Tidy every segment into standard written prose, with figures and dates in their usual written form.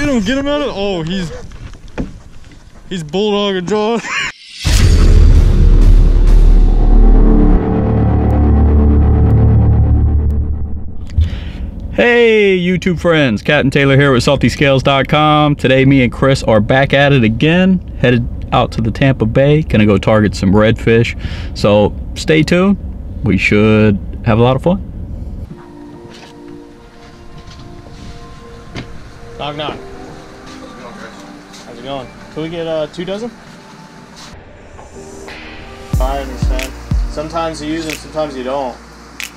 Get him out of, oh, he's bulldogging John. Hey YouTube friends, Captain Taylor here with SaltyScales.com. Today me and Chris are back at it again, headed out to the Tampa Bay, gonna go target some redfish. So stay tuned, we should have a lot of fun. Knock knock. How's it going? Can we get 2 dozen? I understand. Sometimes you use them, sometimes you don't.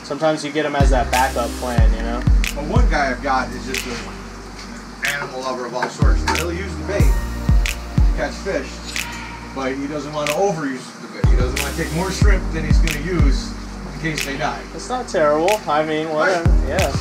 Sometimes you get them as that backup plan, you know? Well, one guy I've got is just an animal lover of all sorts. He'll use the bait to catch fish, but he doesn't want to overuse the bait. He doesn't want to take more shrimp than he's going to use in case they die. It's not terrible. I mean, whatever. Right. Yeah.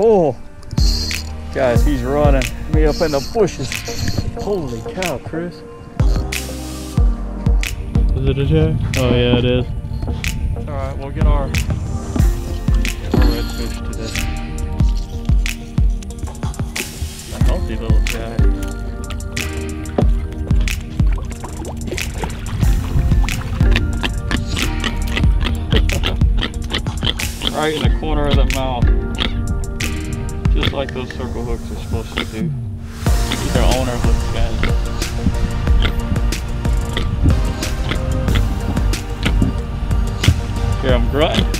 Oh, guys, he's running me up in the bushes. Holy cow, Chris. Is it a jack? Oh, yeah, it is. All right, we'll get our redfish today. A healthy little guy. Right in the corner of the mouth, just like those circle hooks are supposed to do. He's their owner of this guy. Here, I'm grunting.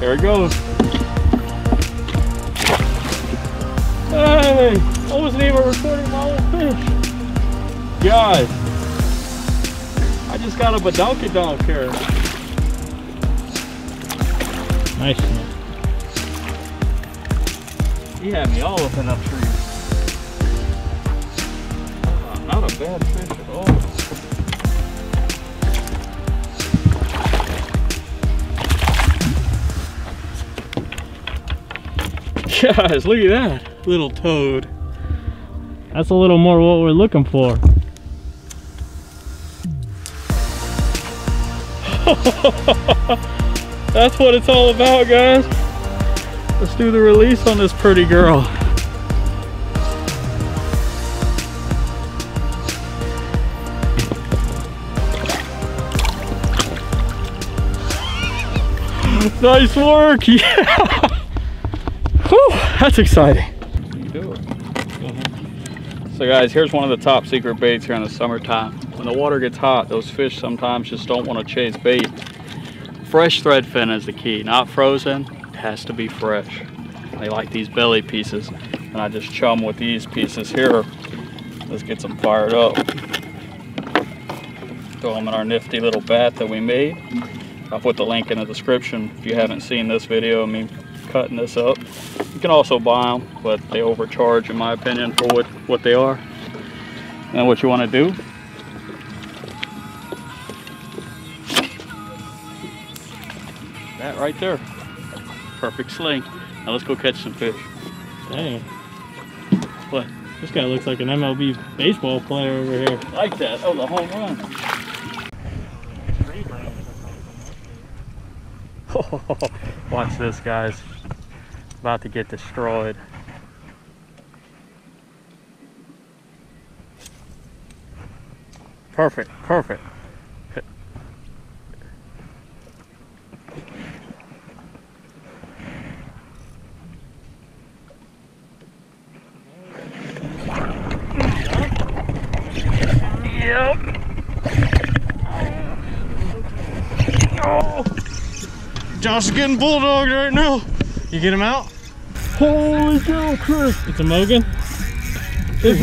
There he goes. Hey, I wasn't even recording my own fish. Guys, I just got a badonkadonk here. Nice. He had me all up in that tree. Not a bad fish at all. Guys, look at that little toad. That's a little more what we're looking for. That's what it's all about, guys. Let's do the release on this pretty girl. Nice work, yeah. Whew, that's exciting. So guys, here's one of the top secret baits here in the summertime. When the water gets hot, those fish sometimes just don't want to chase bait. Fresh threadfin is the key, not frozen. It has to be fresh. They like these belly pieces, and I just chum with these pieces here. Let's get them fired up. Throw them in our nifty little bat that we made. I'll put the link in the description if you haven't seen this video of me cutting this up. You can also buy them, but they overcharge, in my opinion, for what they are. And what you want to do, that right there, perfect sling. Now let's go catch some fish. Dang, what? This guy looks like an MLB baseball player over here. I like that. Oh, the home run. Oh, watch this, guys. About to get destroyed. Perfect, perfect. Oh, Oh! Josh is getting bulldogged right now. You get him out? Holy cow, Chris! It's a Mogan. Is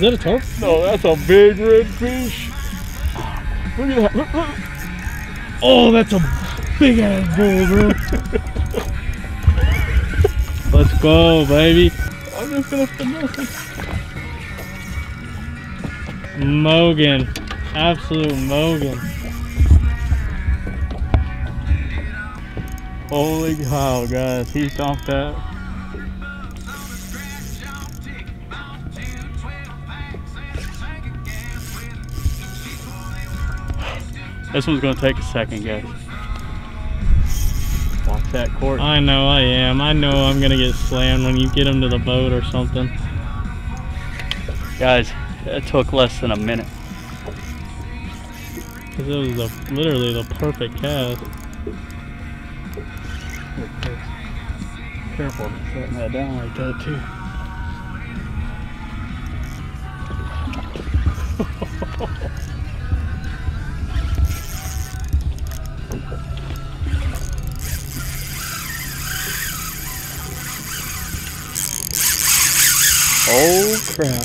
that a turf? No, that's a big red fish. Look at that. Look, look. Oh, that's a big ass bull, bro. Let's go, baby. I'm just gonna spin this. Mogan. Absolute Mogan. Holy cow, guys. He stomped that. This one's gonna take a second, guys. Watch that cork. I know I am. I know I'm gonna get slammed when you get him to the boat or something. Guys, it took less than a minute. Cause it was literally the perfect cast. Careful, setting that down like that too. Oh crap!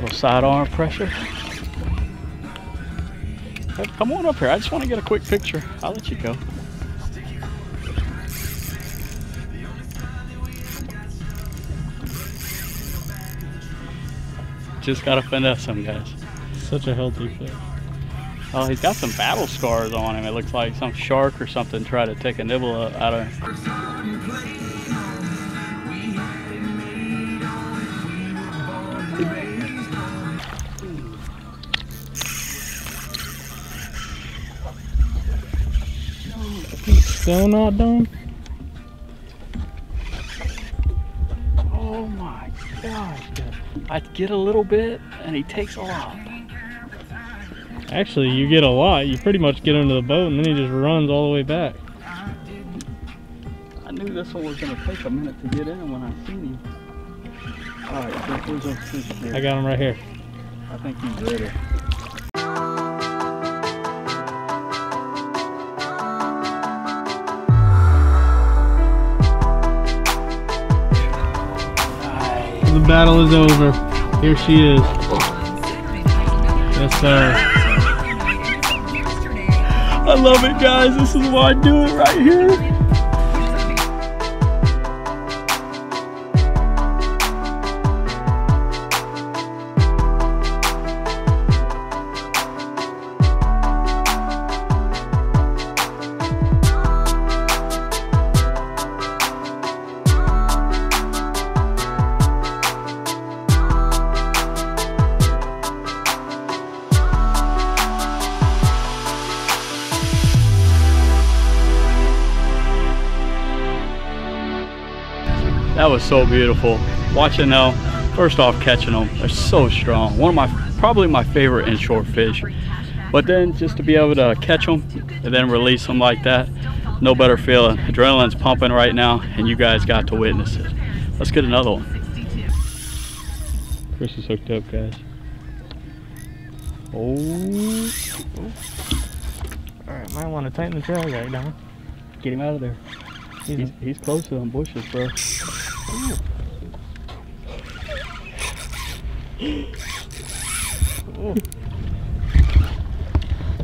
Little sidearm pressure. Come on up here. I just want to get a quick picture. I'll let you go. Just gotta finesse him, guys. Such a healthy fish. Oh, he's got some battle scars on him. It looks like some shark or something tried to take a nibble out of him. He's still not done. Oh my gosh, dude. I get a little bit, and he takes a lot. Actually, you get a lot. You pretty much get him to the boat, and then he just runs all the way back. I knew this one was going to take a minute to get in when I seen him. All right, so where's our fish here? I got him right here. I think he's ready. The battle is over. Here she is. Yes, sir. I love it, guys. This is why I do it right here. That was so beautiful. Watching them, first off catching them, they're so strong. One of probably my favorite inshore fish. But then just to be able to catch them and then release them like that, no better feeling. Adrenaline's pumping right now and you guys got to witness it. Let's get another one. Chris is hooked up, guys. Oh. All right, might want to tighten the trail right now. Get him out of there. He's close to them bushes, bro. Ooh. Ooh.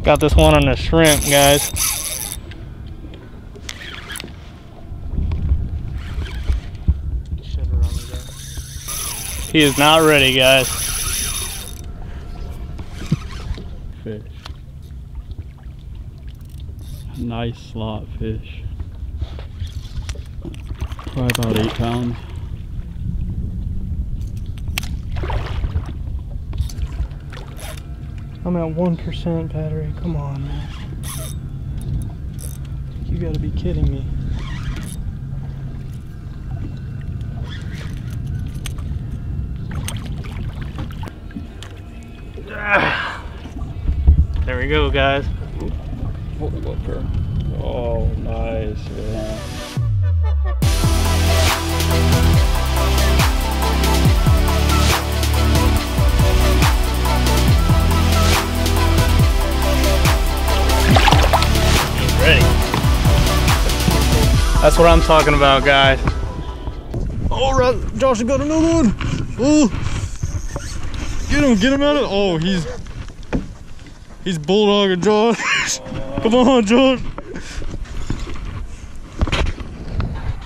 Got this one on the shrimp, guys. He is not ready, guys. Fish. Nice slot fish. Probably about 8 pounds. I'm at 1% battery. Come on, man. You gotta be kidding me. There we go, guys. Oh, nice. Yeah. That's what I'm talking about, guys. All right, Josh got another one. Oh, get him out of. Oh, he's bulldogging Josh. Come on, Josh.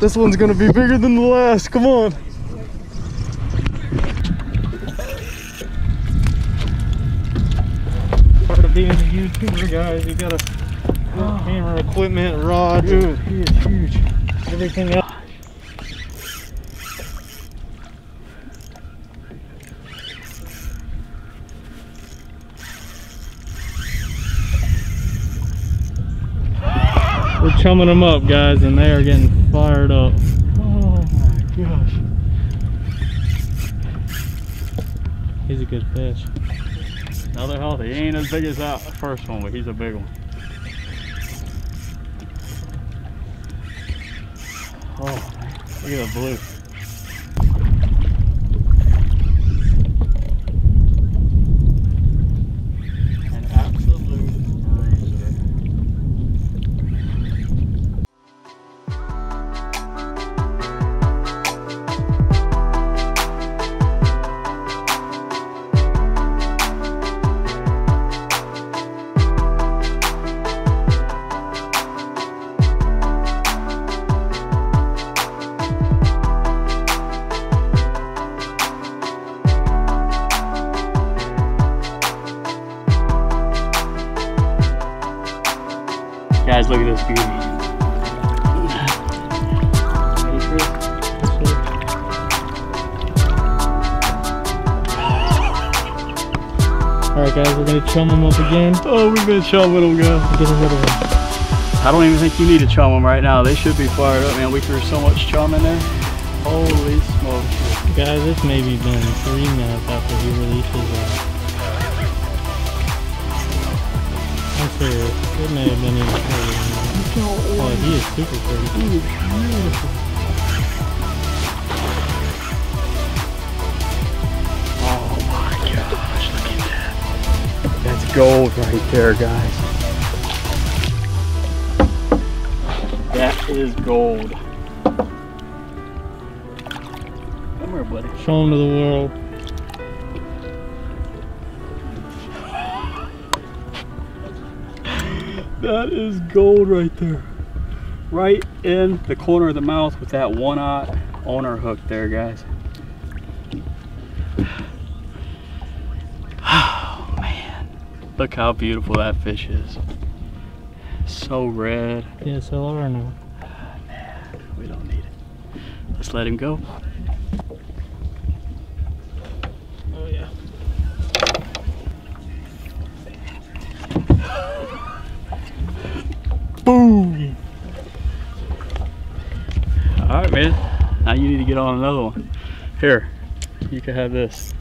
This one's gonna be bigger than the last. Come on. Part of being a YouTuber, guys, you gotta camera equipment, rod. Dude, he is huge. Everything else. We're chumming them up, guys, and they are getting fired up. Oh my gosh. He's a good fish. Now they're healthy. He ain't as big as that first one, but he's a big one. Oh, look at the blue. Guys, look at this beauty. Alright, guys, we're going to chum them up again. Oh, we're going to chum with them, guys. Get rid of them. I don't even think you need to chum them right now. They should be fired up, man. We threw so much chum in there. Holy smokes. Guys, it's maybe been 3 minutes after he releases them. It may have been even crazy. Oh, he is super crazy. He is beautiful. Oh my gosh, look at that. That's gold right there, guys. That is gold. Come here, buddy. Show him to the world. That is gold right there. Right in the corner of the mouth with that one eye on our hook there, guys. Oh, man. Look how beautiful that fish is. So red. DSLR now. Nah, we don't need it. Let's let him go. Oh, yeah. Boom! Alright, man. Now you need to get on another one. Here, you can have this.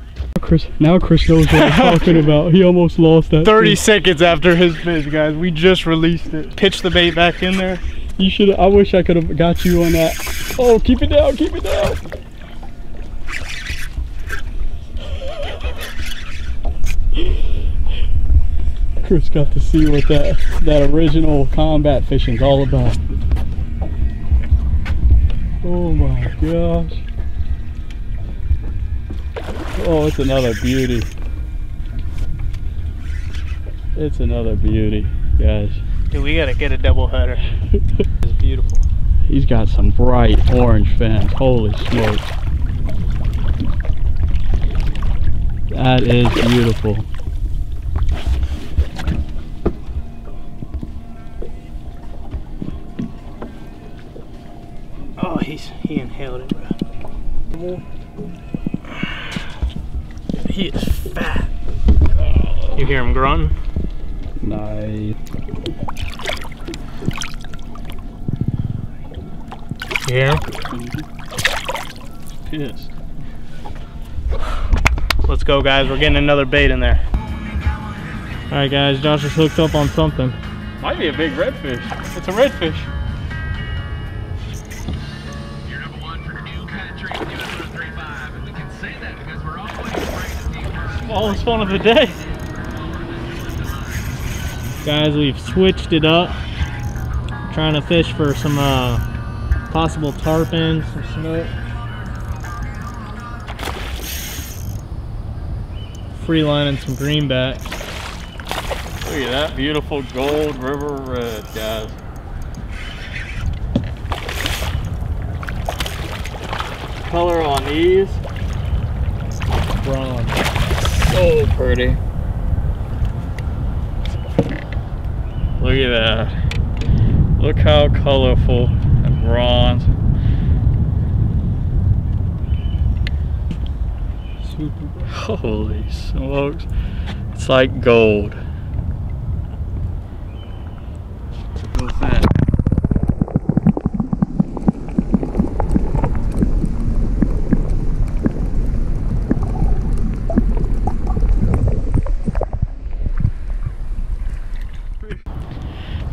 Now Chris knows what I'm talking about. He almost lost that. 30 seconds after his fish, guys. We just released it. Pitched the bait back in there. You should. I wish I could have got you on that. Oh, keep it down, keep it down. Chris got to see what that original combat fishing is all about. Oh my gosh. Oh, it's another beauty. It's another beauty, guys. Dude, we gotta get a double header. It's beautiful. He's got some bright orange fins. Holy smokes. That is beautiful. He inhaled it, bro. He is fat. You hear him grunt? Nice. Yeah. Mm-hmm. Pissed. Let's go, guys. We're getting another bait in there. All right, guys. Josh is hooked up on something. Might be a big redfish. It's a redfish. Smallest one of the day. Guys, we've switched it up. Trying to fish for some possible tarpon, some snook, free line, and some greenback. Look at that beautiful gold river red, guys. Color on these, bronze. So pretty. Look at that. Look how colorful and bronze. Super. Holy smokes. It's like gold. What's that?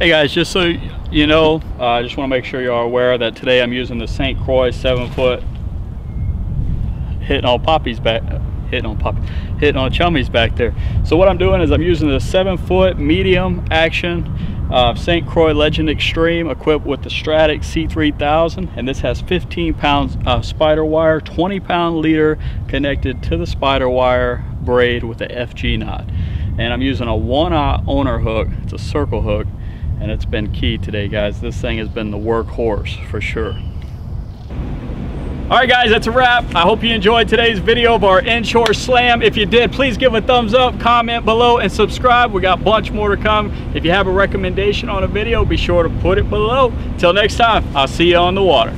Hey guys, just so you know, I just want to make sure you are aware that today I'm using the St. Croix 7-foot hitting on chummies back there. So what I'm doing is I'm using the 7-foot medium action St. Croix Legend Extreme equipped with the Stratic C3000, and this has 15 pounds spider wire, 20-pound leader connected to the spider wire braid with the FG knot, and I'm using a 1/0 owner hook. It's a circle hook. And it's been key today, guys. This thing has been the workhorse for sure. All right, guys, that's a wrap. I hope you enjoyed today's video of our inshore slam. If you did, please give a thumbs up, comment below, and subscribe. We got a bunch more to come. If you have a recommendation on a video, be sure to put it below. Till next time, I'll see you on the water.